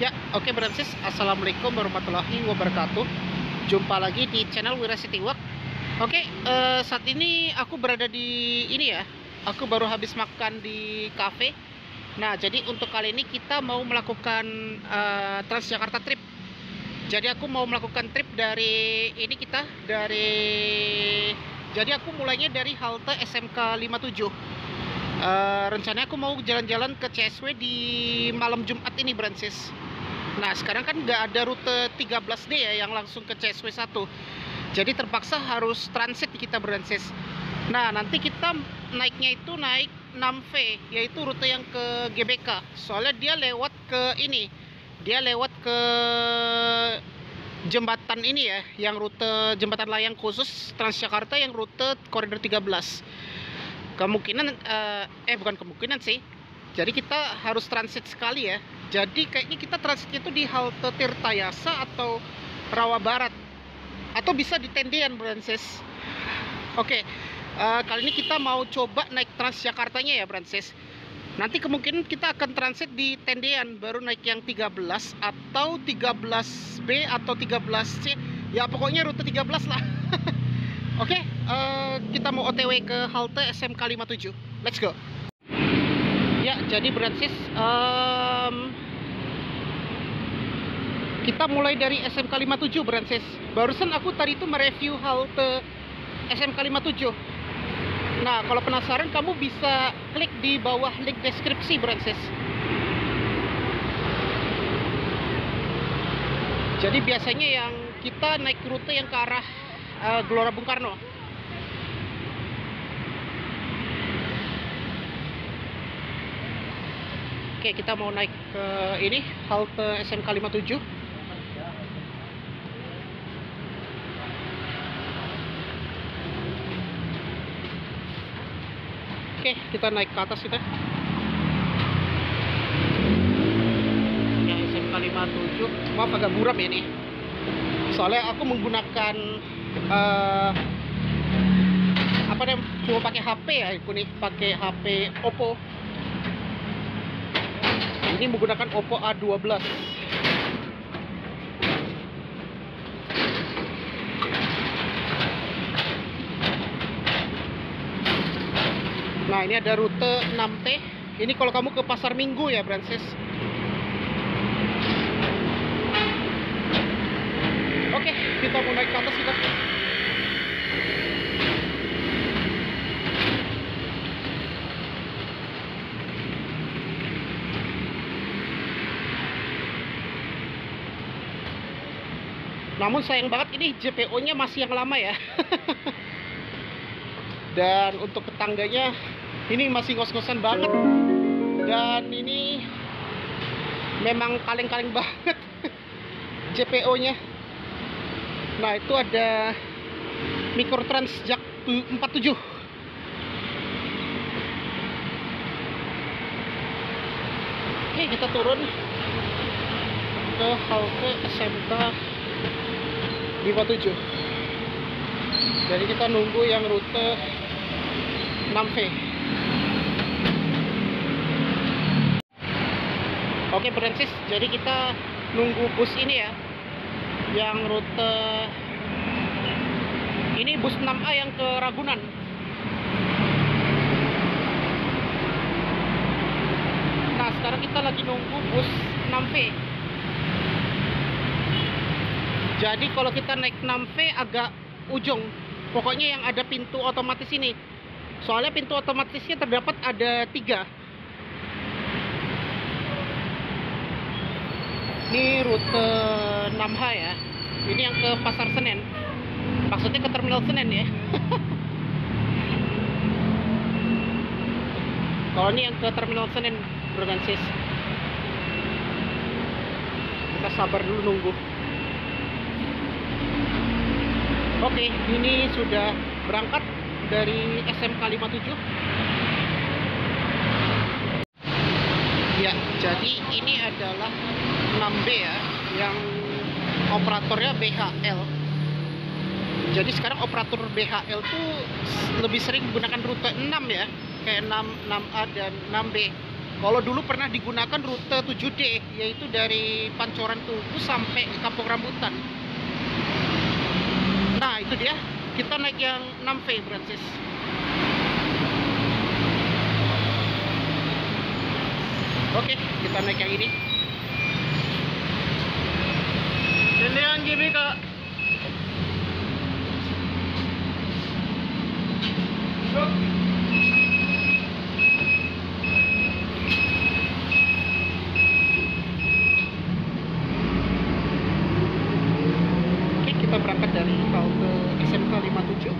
Ya, oke Bransis, assalamualaikum warahmatullahi wabarakatuh. Jumpa lagi di channel Wira Citywalk. Oke, saat ini aku berada di ini ya. Aku baru habis makan di cafe. Nah, jadi untuk kali ini kita mau melakukan Transjakarta trip. Jadi aku mau melakukan trip dari ini kita dari. Jadi aku mulainya dari halte SMK 57. Rencananya aku mau jalan-jalan ke CSW di malam Jumat ini, Bransis. Nah, sekarang kan nggak ada rute 13D ya yang langsung ke CSW 1. Jadi terpaksa harus transit kita, Bransis. Nah, nanti kita naiknya itu naik 6V, yaitu rute yang ke GBK. Soalnya dia lewat ke ini. Dia lewat ke jembatan ini ya, yang rute jembatan layang khusus Transjakarta yang rute koridor 13. Bukan kemungkinan sih. Jadi kita harus transit sekali ya. Jadi kayaknya kita transitnya itu di halte Tirtayasa atau Rawa Barat, atau bisa di Tendean, Bransis. Oke, kali ini kita mau coba naik Transjakartanya ya, Bransis. Nanti kemungkinan kita akan transit di Tendean, baru naik yang 13 atau 13B atau 13C. Ya pokoknya rute 13 lah. Oke, kita mau OTW ke halte SMK 57. Let's go. Ya, jadi Bransis, kita mulai dari SMK 57, Bransis. Barusan aku tadi itu mereview halte SMK 57. Nah, kalau penasaran kamu bisa klik di bawah link deskripsi, Bransis. Jadi biasanya yang kita naik rute yang ke arah Gelora Bung Karno. Oke, kita mau naik ke ini halte SMK 57. Oke, kita naik ke atas kita. Ya, SMK 57. Maaf agak buram ya ini. Soalnya aku menggunakan cuma pakai HP ya, aku nih pakai HP Oppo. Ini menggunakan Oppo A12. Nah, ini ada rute 6T. Ini kalau kamu ke Pasar Minggu ya, Bransis. Oke, kita mau naik ke atas kita. Namun sayang banget ini JPO-nya masih yang lama ya. Dan untuk tetangganya ini masih ngos-ngosan banget. Dan ini memang kaleng-kaleng banget JPO-nya. Nah, itu ada Mikrotrans Jak 47. Oke, kita turun ke halte SMK 57. Jadi kita nunggu yang rute 6V. Oke, Bransis, jadi kita nunggu bus ini ya. Yang rute ini bus 6A yang ke Ragunan. Nah, sekarang kita lagi nunggu bus 6V. Jadi kalau kita naik 6V agak ujung, pokoknya yang ada pintu otomatis ini. Soalnya pintu otomatisnya terdapat ada 3. Ini rute 6H ya. Ini yang ke Pasar Senen. Maksudnya ke Terminal Senen ya. Kalau ini yang ke Terminal Senen, Bransis. Kita sabar dulu nunggu. Oke, ini sudah berangkat dari SMK 57. Ya, jadi ini adalah 6B ya, yang operatornya BHL. Jadi sekarang operator BHL tuh lebih sering menggunakan rute 6 ya, kayak 6A dan 6B. Kalau dulu pernah digunakan rute 7D, yaitu dari Pancoran Tugu sampai Kampung Rambutan. Nah, itu dia. Kita naik yang 6V, Francis. Oke, kita naik yang ini. Tendean GBK. Kita berangkat dari Kau ke SMK 57.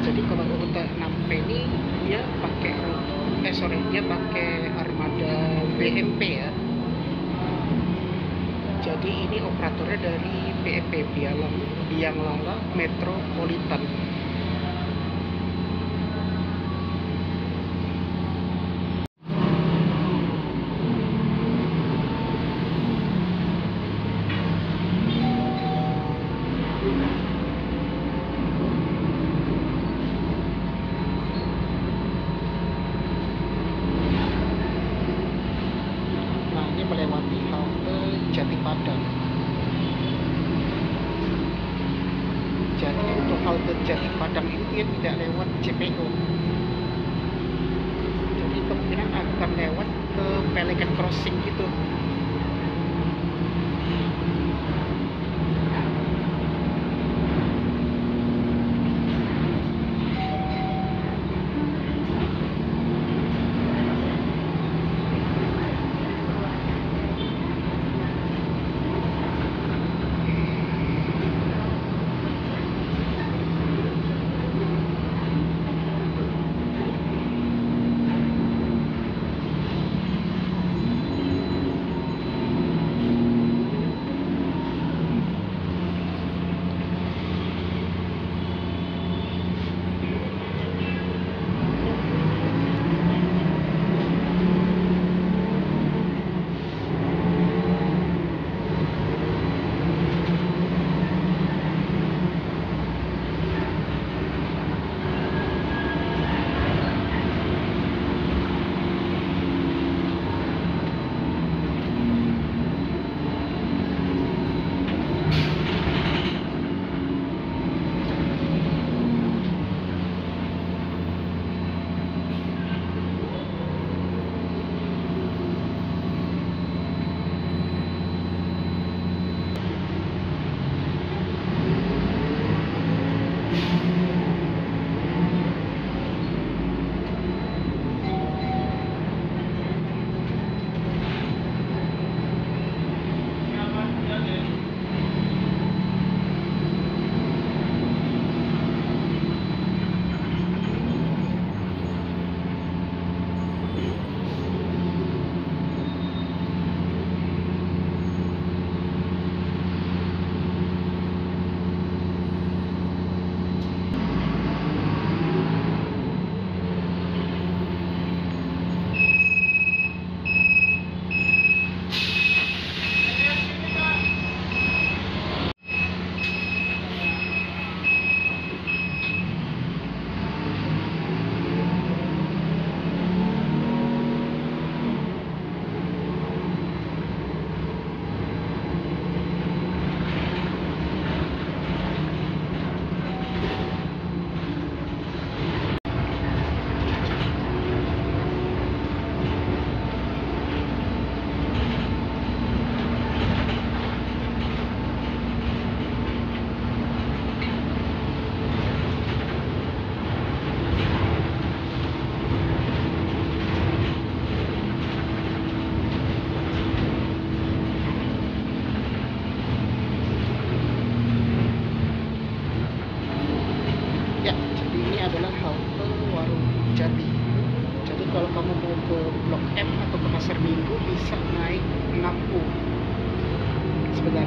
Jadi kalau rute 6P ini dia pakai dia pakai armada BMP ya. Jadi ini operatornya dari BMP Biang Lala Metropolitan. Melewati halte Jati Padang. Jadi untuk halte Jati Padang ini dia tidak lewat JPO. Jadi kemungkinan akan lewat ke Pelikan Crossing gitu.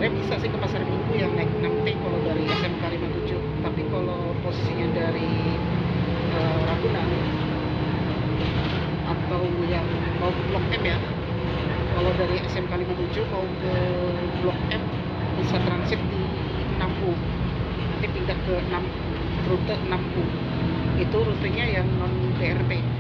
sebenarnya bisa sih ke Pasar Minggu yang naik 6T kalau dari SMK 57, tapi kalau posisinya dari Ragunan atau yang mau ke Blok M ya, kalau dari SMK 57 mau ke Blok M bisa transit di 6U, nanti pindah ke 6, rute 6U, itu rutenya yang non BRT.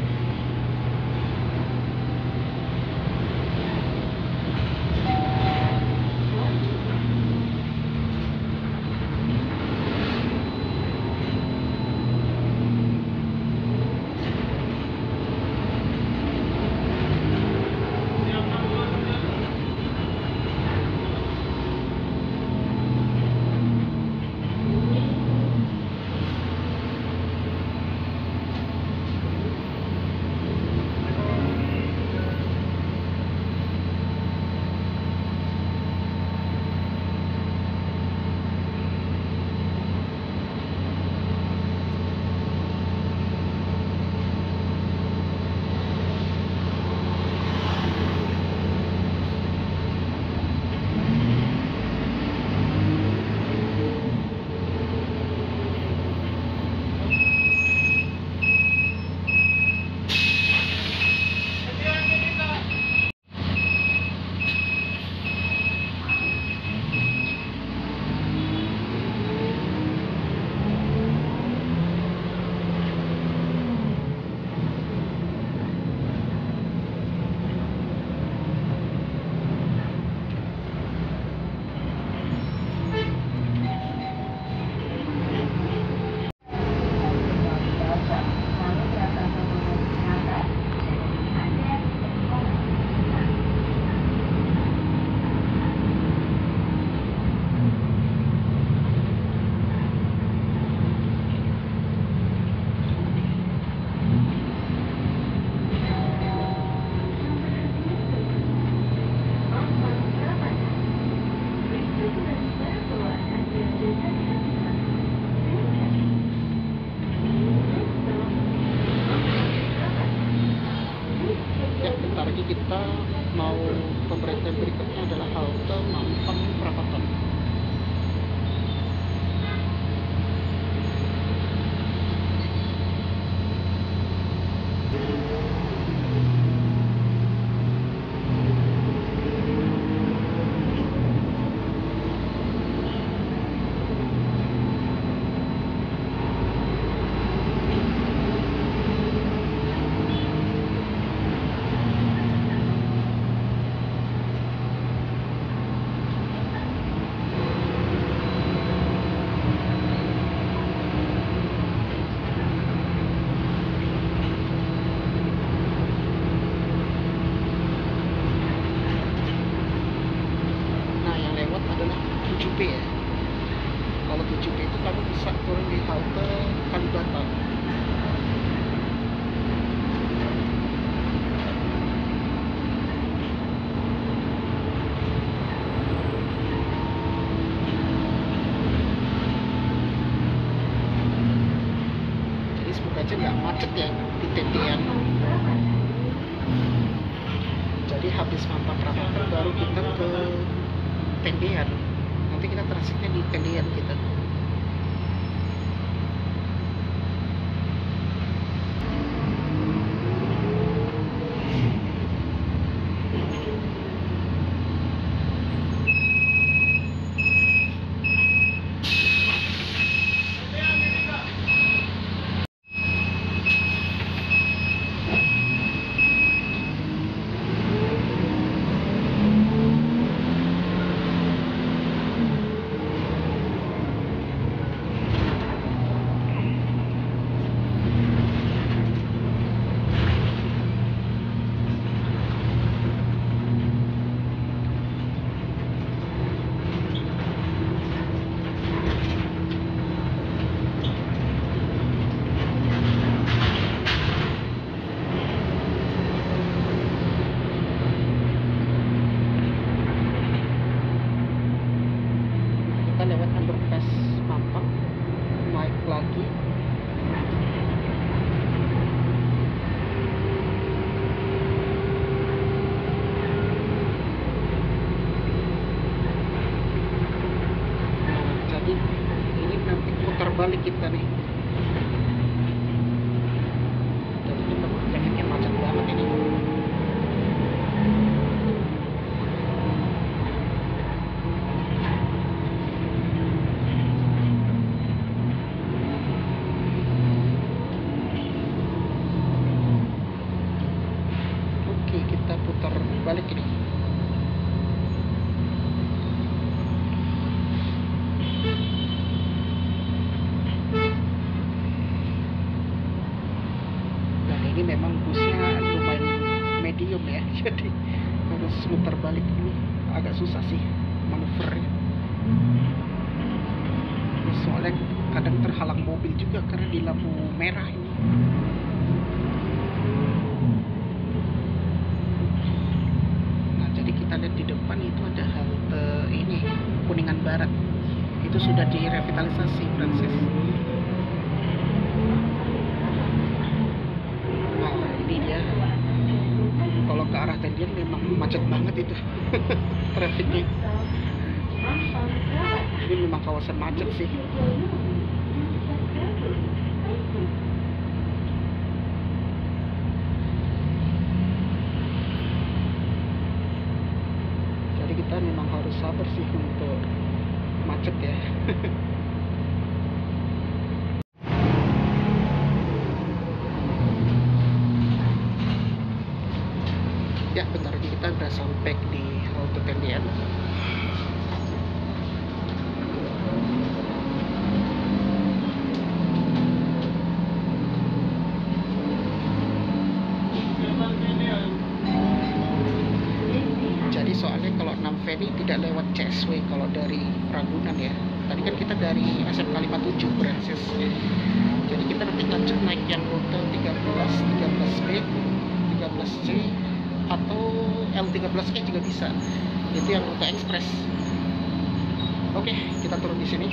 putar balik kita nih. Jakarta macet banget ini. Oke, kita putar balik ini. Jadi harus muter balik, ini agak susah sih manuvernya, soalnya kadang terhalang mobil juga karena di lampu merah ini. Nah, jadi kita lihat di depan itu ada halte ini Kuningan Barat, itu sudah direvitalisasi, Francis. Nah, ini dia. Kalau ke arah Tendean memang macet banget itu trafiknya. Ini memang kawasan macet sih. Jadi kita memang harus sabar sih untuk macet ya. Ya, bentar lagi kita udah sampai di halte Tendean. Jadi soalnya kalau 6V ini tidak lewat CSW kalau dari Ragunan ya. Tadi kan kita dari SMK 57 berhasil. Jadi kita nanti lanjut naik yang rute 13B, 13C, atau L13E juga bisa. Itu yang rute ekspres. Oke, kita turun di sini.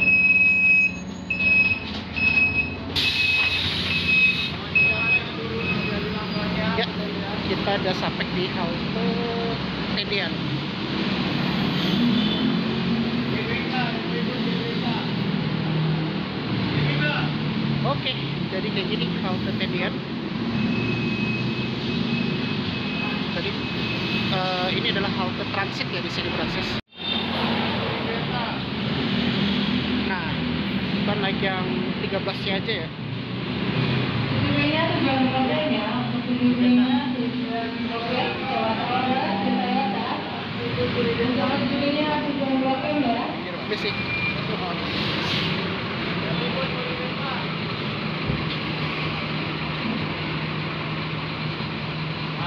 Ya, kita udah sampai di halte Tendean. Oke, jadi kayak gini halte Tendean. Jadi ini adalah halte transit ya di sini, Francis. Nah, kita naik yang 13-nya aja ya.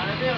Ada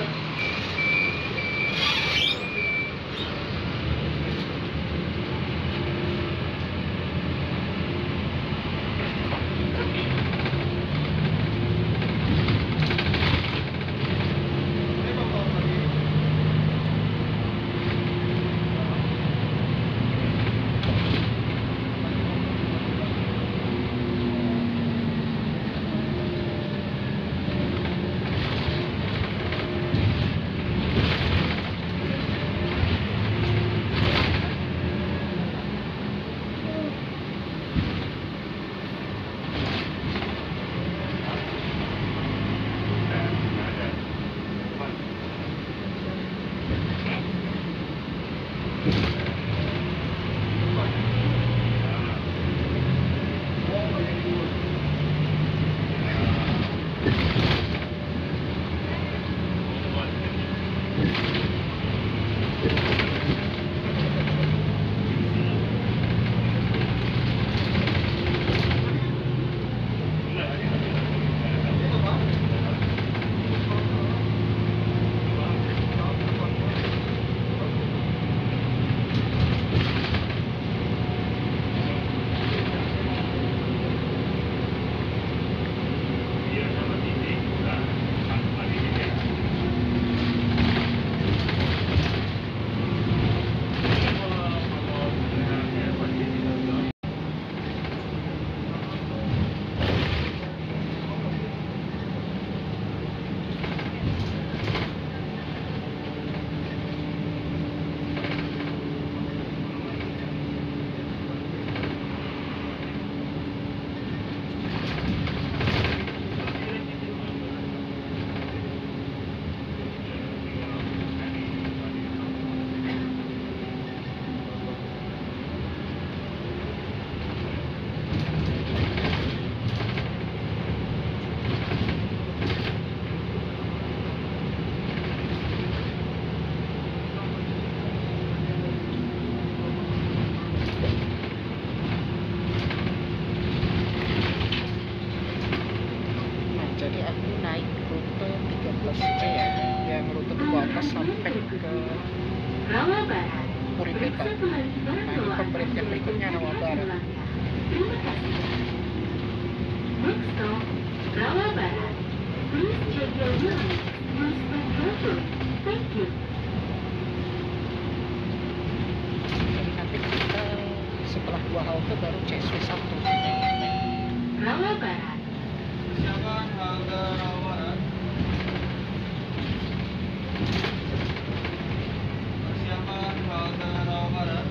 Jadi nanti kita setelah dua halte baru CSW 1. Rawa Barat. Silakan halte Rawa Barat. Persiapan halte Rawa Barat.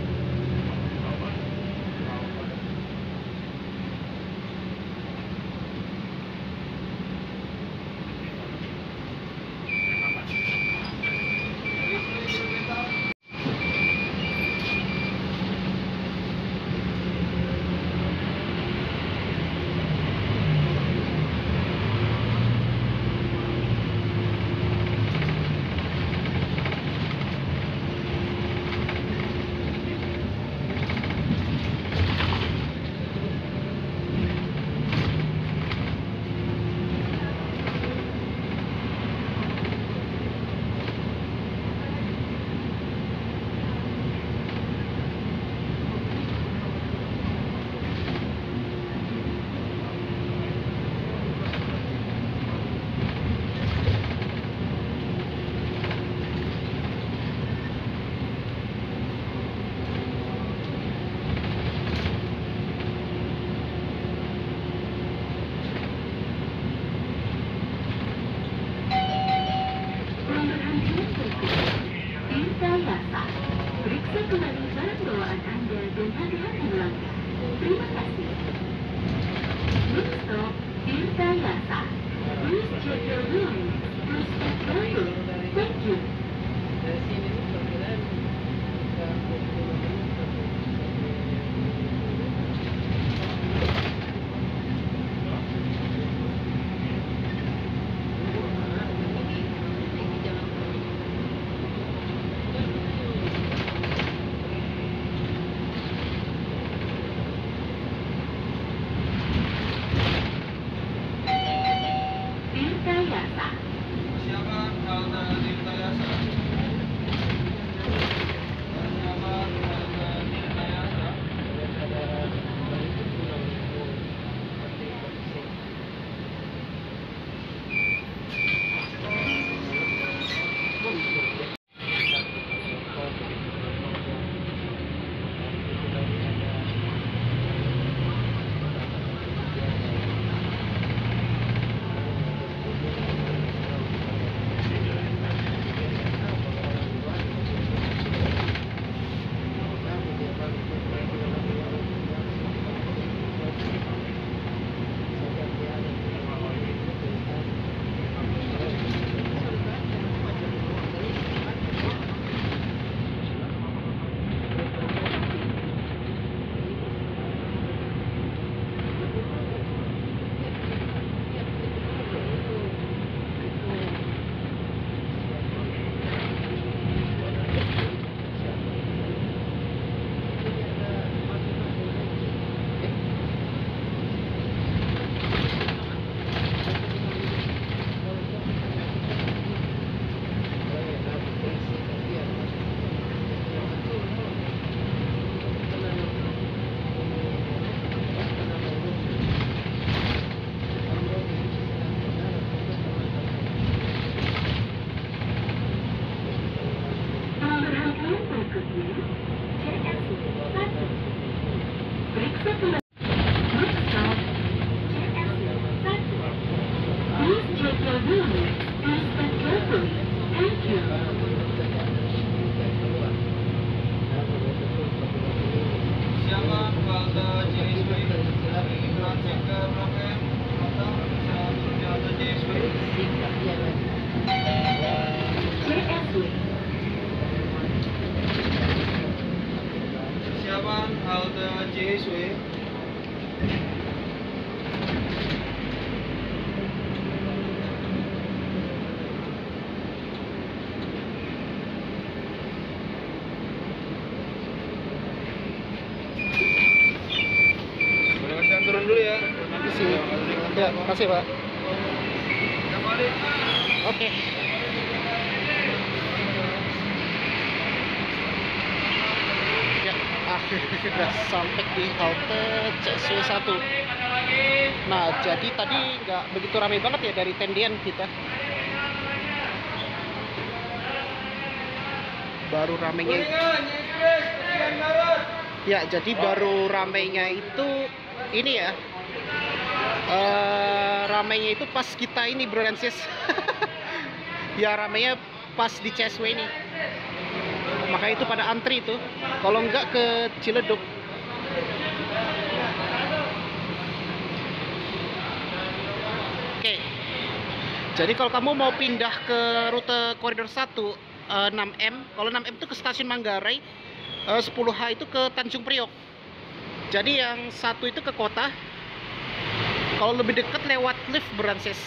Ya, makasih Pak. Oke. Ya, akhirnya sudah sampai di halte CSW 1. Nah, jadi tadi nggak begitu ramai banget ya dari Tendean kita. baru ramenya. Ya, jadi baru ramenya itu ini ya. Ramenya itu pas kita ini, bro dan sis. Ya, ramenya pas di Chesway ini. Makanya itu pada antri itu. Kalau enggak ke Ciledug. Oke. Jadi kalau kamu mau pindah ke rute koridor 1 6M, kalau 6M itu ke stasiun Manggarai, 10H itu ke Tanjung Priok. Jadi yang satu itu ke kota. Kalau lebih dekat lewat lift, Bransis.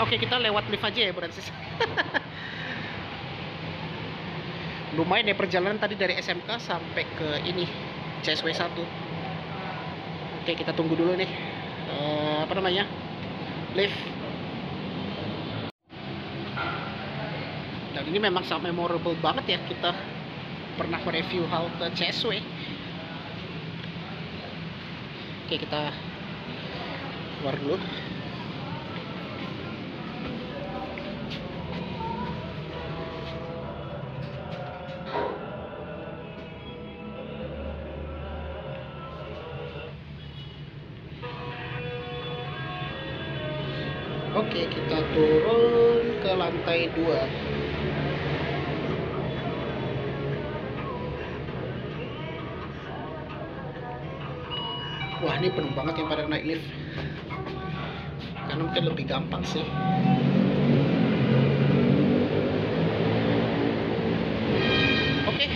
Oke, kita lewat lift aja ya, Bransis. Lumayan ya perjalanan tadi dari SMK sampai ke ini CSW 1. Oke, kita tunggu dulu nih apa namanya, lift. Dan ini memang sangat memorable banget ya, kita pernah mereview halte CSW. Oke, kita keluar dulu. Oke, kita turun ke lantai 2. Wah, ini penuh banget yang pada naik lift. Karena mungkin lebih gampang sih. Oke.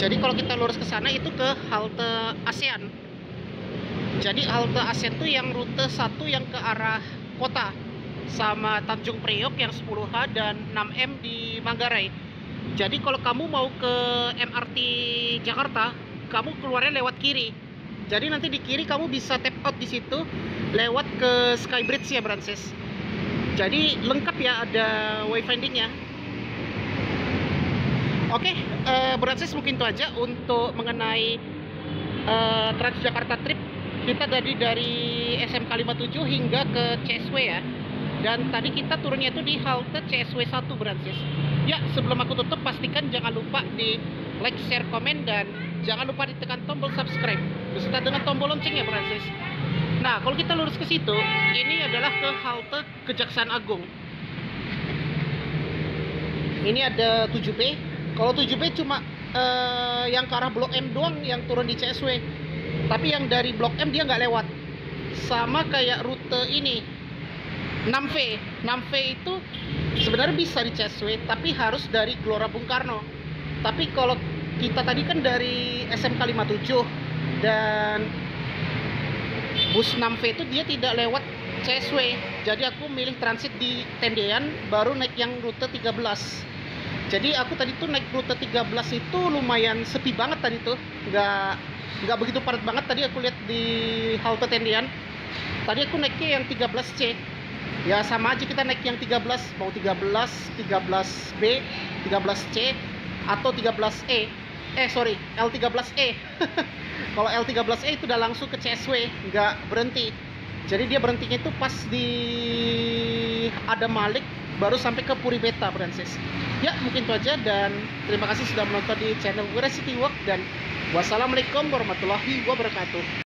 Jadi kalau kita lurus ke sana itu ke halte ASEAN. Jadi halte ASEAN itu yang rute 1 yang ke arah kota, sama Tanjung Priok yang 10H dan 6M di Manggarai. Jadi kalau kamu mau ke MRT Jakarta, kamu keluarnya lewat kiri. Jadi nanti di kiri kamu bisa tap out di situ lewat ke Skybridge ya, Bransis. Jadi lengkap ya, ada wayfindingnya. Oke, Bransis mungkin itu aja untuk mengenai Transjakarta trip. Kita dari SMK 57 hingga ke CSW ya. Dan tadi kita turunnya itu di halte CSW 1, Bransis. Ya, sebelum aku tutup, pastikan jangan lupa di like, share, komen, dan jangan lupa ditekan tombol subscribe beserta dengan tombol lonceng ya, Bransis. Nah, kalau kita lurus ke situ, ini adalah ke halte Kejaksaan Agung. Ini ada 7B. Kalau 7B cuma yang ke arah Blok M doang yang turun di CSW. Tapi yang dari Blok M dia nggak lewat. Sama kayak rute ini 6V. 6V itu sebenarnya bisa di CSW, tapi harus dari Gelora Bung Karno. Tapi kalau kita tadi kan dari SMK 57 dan bus 6V itu dia tidak lewat CSW. Jadi aku milih transit di Tendean, baru naik yang rute 13. Jadi aku tadi tuh naik rute 13 itu lumayan sepi banget tadi tuh. Nggak begitu padat banget. Tadi aku lihat di halte Tendean, tadi aku naiknya yang 13C. Ya sama aja kita naik yang 13, mau 13, 13B, 13C, atau 13E. Sorry, L13E. Kalau L13E itu udah langsung ke CSW, nggak berhenti. Jadi dia berhentinya itu pas di Adam Malik, baru sampai ke Puri Beta, Bransis. Ya, mungkin itu aja, dan terima kasih sudah menonton di channel Wira Citywalk, dan wassalamualaikum warahmatullahi wabarakatuh.